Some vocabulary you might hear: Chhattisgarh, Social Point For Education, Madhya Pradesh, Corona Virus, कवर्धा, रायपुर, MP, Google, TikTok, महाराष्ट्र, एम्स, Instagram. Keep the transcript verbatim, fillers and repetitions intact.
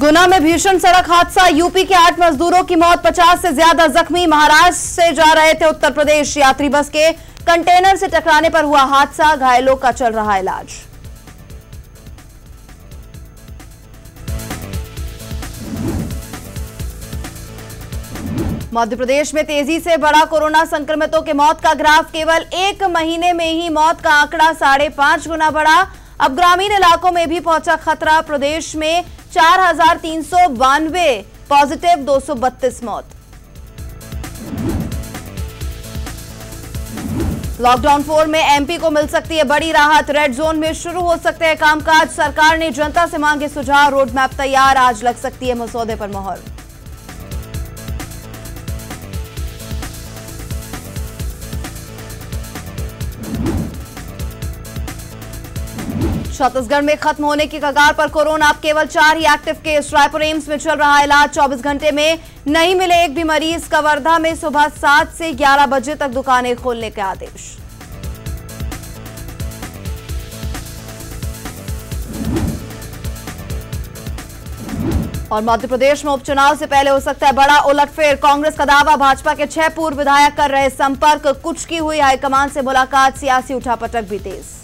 गुना में भीषण सड़क हादसा, यूपी के आठ मजदूरों की मौत, पचास से ज्यादा जख्मी। महाराष्ट्र से जा रहे थे उत्तर प्रदेश, यात्री बस के कंटेनर से टकराने पर हुआ हादसा, घायलों का चल रहा इलाज। मध्य प्रदेश में तेजी से बढ़ा कोरोना संक्रमितों के मौत का ग्राफ, केवल एक महीने में ही मौत का आंकड़ा साढ़े पांच गुना बढ़ा। अब ग्रामीण इलाकों में भी पहुंचा खतरा, प्रदेश में चार हजार तीन सौ बानवे पॉजिटिव, दो सौ बत्तीस मौत। लॉकडाउन फोर में एमपी को मिल सकती है बड़ी राहत, रेड जोन में शुरू हो सकते हैं कामकाज, सरकार ने जनता से मांगे सुझाव, रोड मैप तैयार, आज लग सकती है मसौदे पर मोहर। छत्तीसगढ़ में खत्म होने की कगार पर कोरोना, अब केवल चार ही एक्टिव केस, रायपुर एम्स में चल रहा इलाज, चौबीस घंटे में नहीं मिले एक भी मरीज। कवर्धा में सुबह सात से ग्यारह बजे तक दुकानें खोलने के आदेश। और मध्य प्रदेश में उपचुनाव से पहले हो सकता है बड़ा उलटफेर, कांग्रेस का दावा, भाजपा के छह पूर्व विधायक कर रहे संपर्क, कुछ की हुई हाईकमान से मुलाकात, सियासी उठापटक भी तेज।